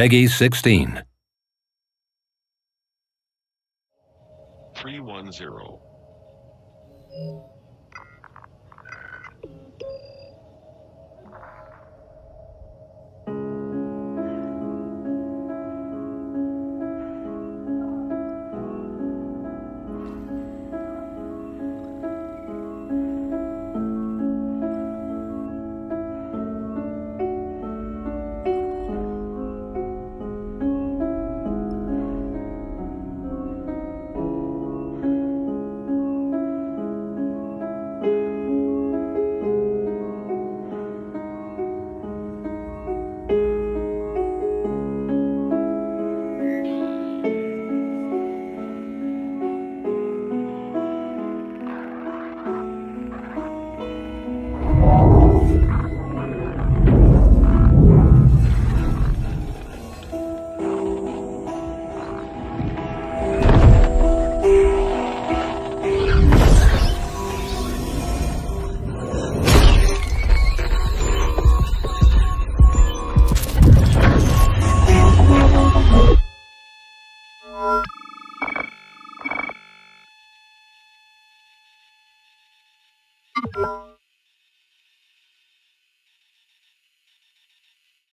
Peggy 16. 310.